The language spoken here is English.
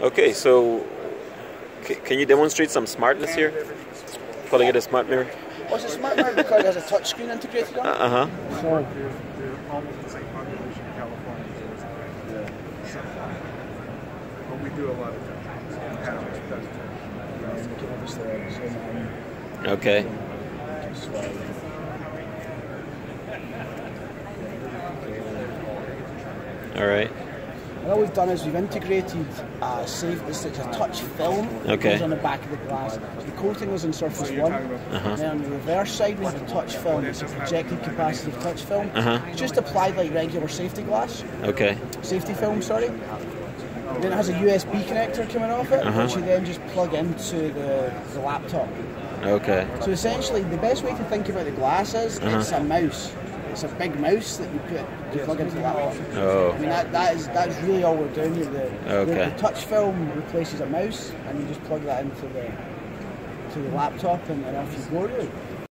Okay, so can you demonstrate some smartness here? Calling it a smart mirror? Well, it's a smart mirror because it has a touch screen integrated on it. They're almost the same population in California. But we do a lot of touch. Okay. All right. And all we've done is we've integrated a touch film goes on the back of the glass. The coating was on surface one, and then on the reverse side we have a touch film. It's a projected capacity of touch film. It's just applied like regular safety glass. Okay. Safety film, sorry. Then it has a USB connector coming off it, which you then just plug into the laptop. Okay. So essentially, the best way to think about the glass is it's a mouse. It's a big mouse that you plug into the laptop. Oh. I mean, that's really all we're doing here. The touch film replaces a mouse, and you just plug that into the laptop, and off you go.